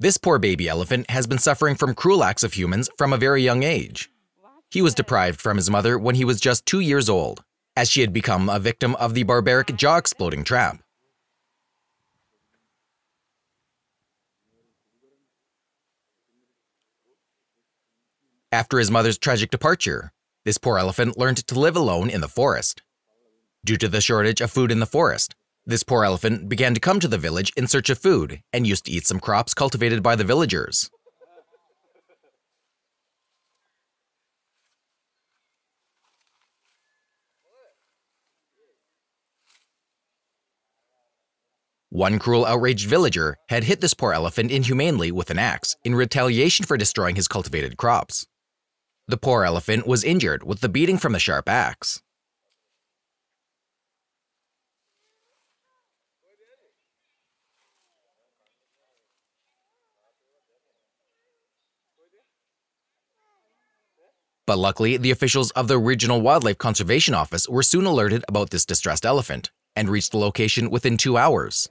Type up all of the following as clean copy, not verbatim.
This poor baby elephant has been suffering from cruel acts of humans from a very young age. He was deprived from his mother when he was just 2 years old, as she had become a victim of the barbaric jaw-exploding trap. After his mother's tragic departure, this poor elephant learned to live alone in the forest. Due to the shortage of food in the forest, this poor elephant began to come to the village in search of food and used to eat some crops cultivated by the villagers. One cruel, outraged villager had hit this poor elephant inhumanely with an axe in retaliation for destroying his cultivated crops. The poor elephant was injured with the beating from the sharp axe. But luckily, the officials of the Regional Wildlife Conservation Office were soon alerted about this distressed elephant and reached the location within 2 hours.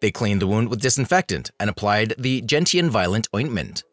They cleaned the wound with disinfectant and applied the gentian violet ointment.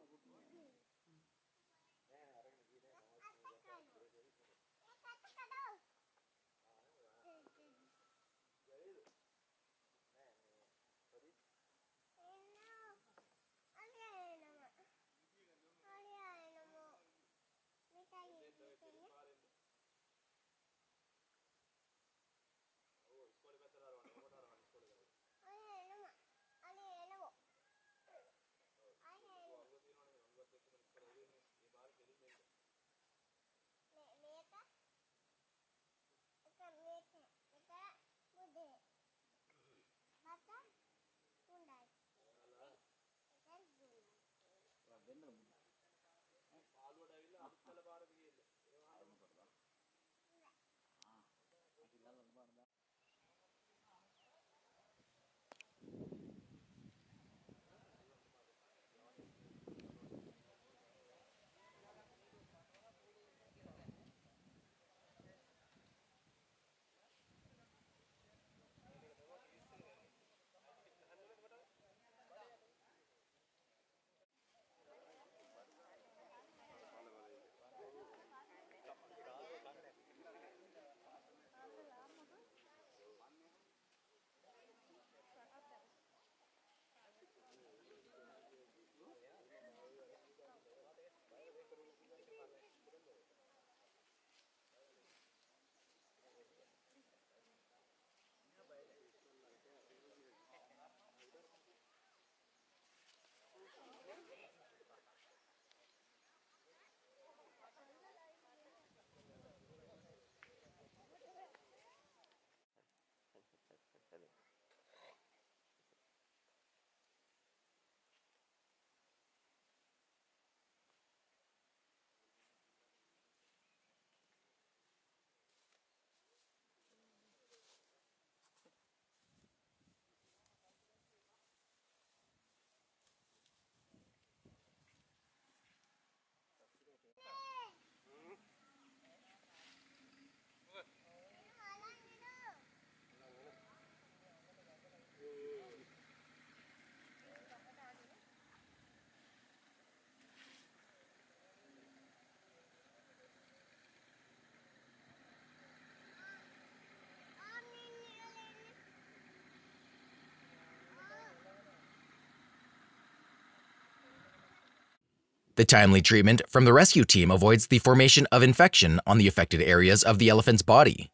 The timely treatment from the rescue team avoids the formation of infection on the affected areas of the elephant's body.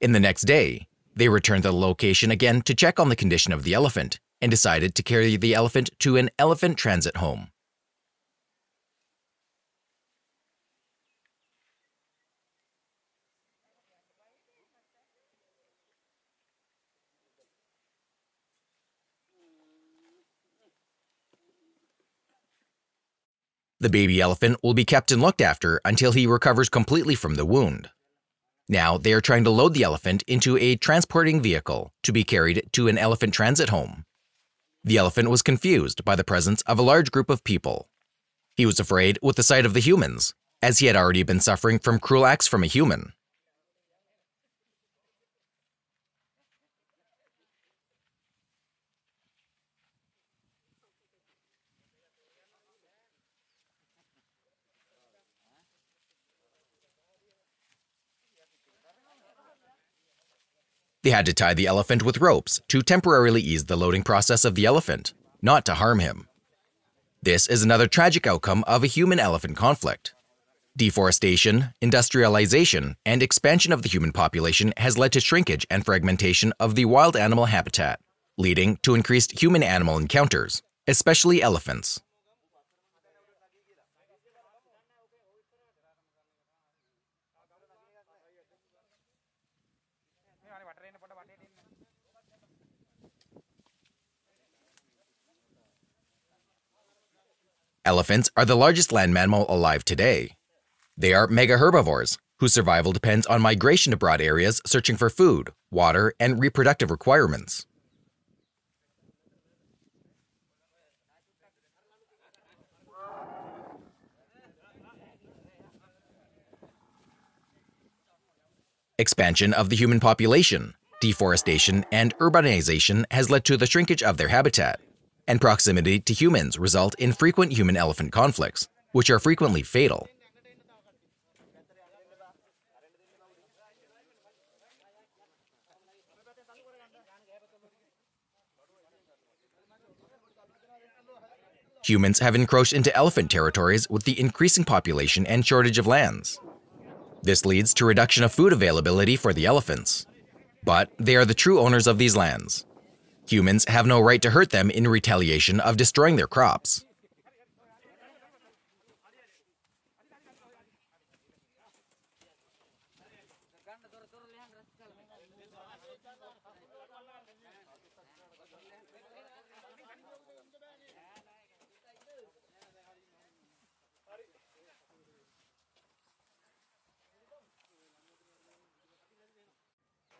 In the next day, they returned to the location again to check on the condition of the elephant and decided to carry the elephant to an elephant transit home. The baby elephant will be kept and looked after until he recovers completely from the wound. Now they are trying to load the elephant into a transporting vehicle to be carried to an elephant transit home. The elephant was confused by the presence of a large group of people. He was afraid with the sight of the humans, as he had already been suffering from cruel acts from a human. They had to tie the elephant with ropes to temporarily ease the loading process of the elephant, not to harm him. This is another tragic outcome of a human-elephant conflict. Deforestation, industrialization, and expansion of the human population has led to shrinkage and fragmentation of the wild animal habitat, leading to increased human-animal encounters, especially elephants. Elephants are the largest land mammal alive today. They are megaherbivores, whose survival depends on migration to broad areas searching for food, water, and reproductive requirements. Expansion of the human population, deforestation, and urbanization has led to the shrinkage of their habitat, and proximity to humans result in frequent human-elephant conflicts, which are frequently fatal. Humans have encroached into elephant territories with the increasing population and shortage of lands. This leads to reduction of food availability for the elephants. But they are the true owners of these lands. Humans have no right to hurt them in retaliation of destroying their crops.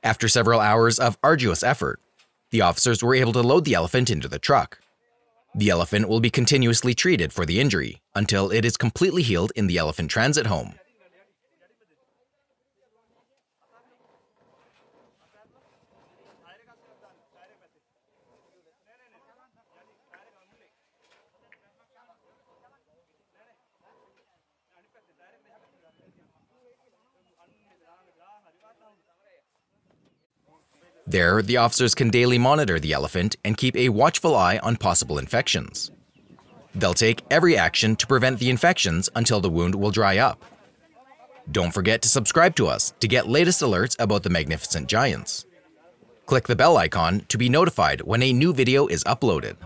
After several hours of arduous effort, the officers were able to load the elephant into the truck. The elephant will be continuously treated for the injury until it is completely healed in the elephant transit home. There, the officers can daily monitor the elephant and keep a watchful eye on possible infections. They'll take every action to prevent the infections until the wound will dry up. Don't forget to subscribe to us to get latest alerts about the magnificent giants. Click the bell icon to be notified when a new video is uploaded.